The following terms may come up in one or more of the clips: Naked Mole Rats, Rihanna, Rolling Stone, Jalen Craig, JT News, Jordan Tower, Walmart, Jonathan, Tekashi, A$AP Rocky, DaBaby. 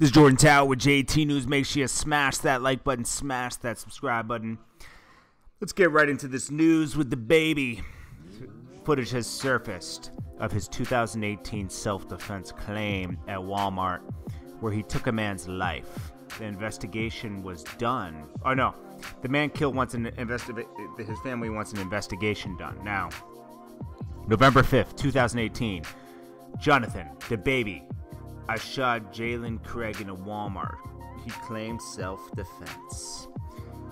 This is Jordan Tower with JT News. Make sure you smash that like button, smash that subscribe button. Let's get right into this news with DaBaby. Footage has surfaced of his 2018 self-defense claim at Walmart where he took a man's life. The investigation was done. Oh no, the man killed wants an his family wants an investigation done. Now, November 5th, 2018, Jonathan, DaBaby, I shot Jalen Craig in a Walmart. He claimed self-defense.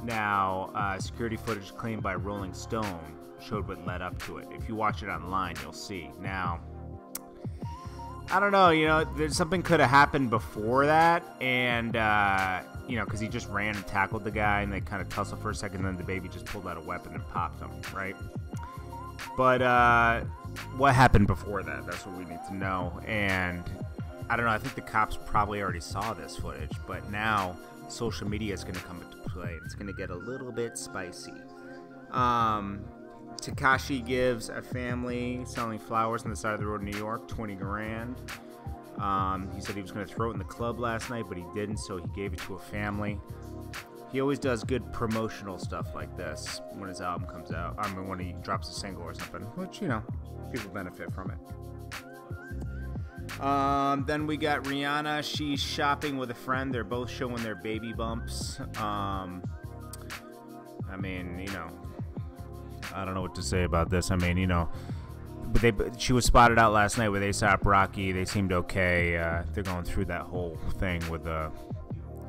Now, security footage claimed by Rolling Stone showed what led up to it. If you watch it online, you'll see. Now, I don't know, something could have happened before that, and, because he just ran and tackled the guy, and they kind of tussled for a second, and then DaBaby just pulled out a weapon and popped him, right? But what happened before that? That's what we need to know, and I don't know, I think the cops probably already saw this footage, but now social media is going to come into play. It's going to get a little bit spicy. Tekashi gives a family selling flowers on the side of the road in New York 20 grand. He said he was going to throw it in the club last night, but he didn't, so he gave it to a family. He always does good promotional stuff like this when his album comes out. I mean, when he drops a single or something, which, people benefit from it. Then we got Rihanna. She's shopping with a friend. They're both showing their baby bumps. I don't know what to say about this. But she was spotted out last night with A$AP Rocky. They seemed okay. They're going through that whole thing with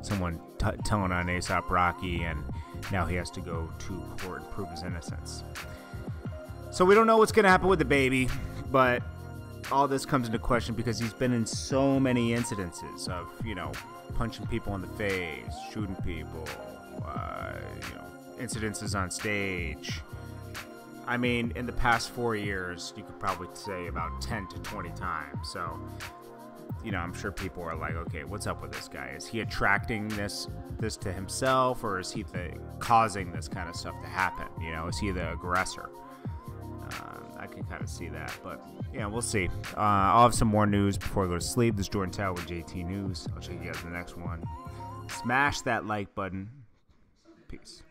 someone telling on A$AP Rocky, and now he has to go to court and prove his innocence. So we don't know what's going to happen with DaBaby, but all this comes into question because he's been in so many incidences of, punching people in the face, shooting people, incidences on stage. In the past 4 years, you could probably say about 10 to 20 times. So, I'm sure people are like, okay, what's up with this guy? Is he attracting this to himself, or is he causing this kind of stuff to happen? Is he the aggressor? I can kind of see that, but we'll see. I'll have some more news before I go to sleep. This is Jordan Tower with JT News. I'll check you guys in the next one. Smash that like button. Peace.